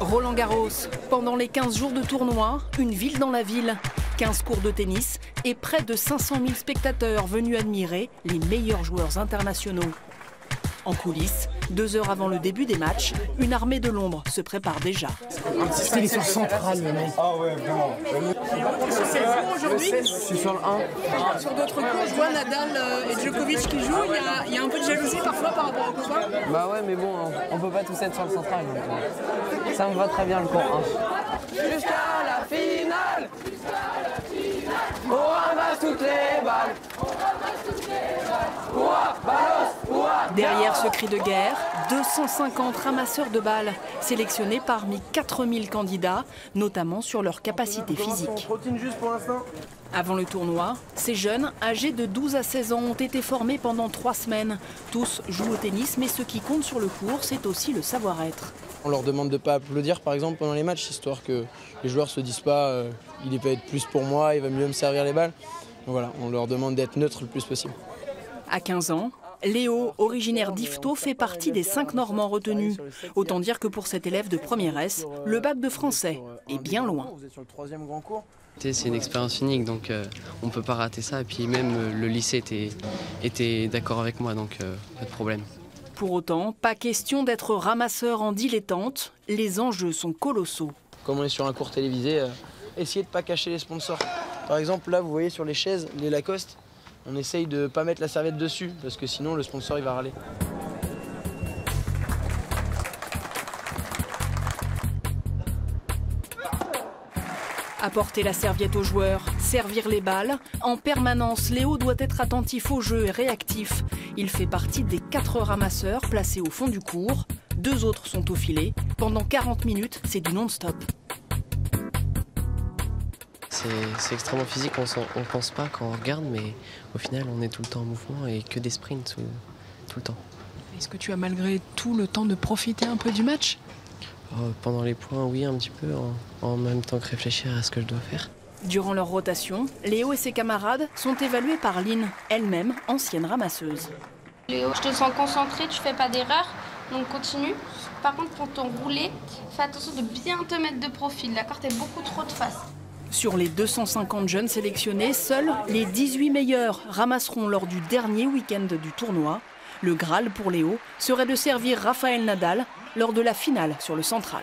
Roland-Garros, pendant les 15 jours de tournoi, une ville dans la ville. 15 cours de tennis et près de 500 000 spectateurs venus admirer les meilleurs joueurs internationaux. En coulisses, 2 heures avant le début des matchs, une armée de l'ombre se prépare déjà. C'est l'histoire centrale, le mec. Ah ouais, vraiment. C'est le aujourd'hui. C'est sur le 1. Sur d'autres cours, je vois Nadal et Djokovic qui jouent. Il y a un peu de jalousie parfois par rapport aux copains. Bah ouais, mais bon, on peut pas tous être sur le central. Donc, ça me va très bien, le cours 1. Jusqu'à la finale. On ramasse toutes les balles. Derrière ce cri de guerre, 250 ramasseurs de balles, sélectionnés parmi 4000 candidats, notamment sur leur capacité physique. Avant le tournoi, ces jeunes, âgés de 12 à 16 ans, ont été formés pendant 3 semaines. Tous jouent au tennis, mais ce qui compte sur le court, c'est aussi le savoir-être. On leur demande de ne pas applaudir, par exemple, pendant les matchs, histoire que les joueurs ne se disent pas « il va être plus pour moi, il va mieux me servir les balles ». Donc voilà, on leur demande d'être neutre le plus possible. À 15 ans, Léo, originaire d'Yvetot, fait partie des 5 Normands retenus. Autant dire que pour cet élève de première S, le bac de français est bien loin. C'est une expérience unique, donc on ne peut pas rater ça. Et puis même le lycée était d'accord avec moi, donc pas de problème. Pour autant, pas question d'être ramasseur en dilettante. Les enjeux sont colossaux. Comme on est sur un cours télévisé, essayez de ne pas cacher les sponsors. Par exemple, là, vous voyez sur les chaises, les Lacoste, on essaye de ne pas mettre la serviette dessus, parce que sinon, le sponsor, il va râler. Apporter la serviette aux joueurs, servir les balles. En permanence, Léo doit être attentif au jeu et réactif. Il fait partie des 4 ramasseurs placés au fond du court. 2 autres sont au filet. Pendant 40 minutes, c'est du non-stop. C'est extrêmement physique, on pense pas quand on regarde, mais au final on est tout le temps en mouvement et que des sprints tout le temps. Est-ce que tu as malgré tout le temps de profiter un peu du match ? Pendant les points, oui, un petit peu, en même temps que réfléchir à ce que je dois faire. Durant leur rotation, Léo et ses camarades sont évalués par Lynn, elle-même ancienne ramasseuse. Léo, je te sens concentré, tu fais pas d'erreur, donc continue. Par contre, pour ton roulé, fais attention de bien te mettre de profil, d'accord ? T'es beaucoup trop de face. Sur les 250 jeunes sélectionnés, seuls les 18 meilleurs ramasseront lors du dernier week-end du tournoi. Le Graal pour Léo serait de servir Rafael Nadal lors de la finale sur le central.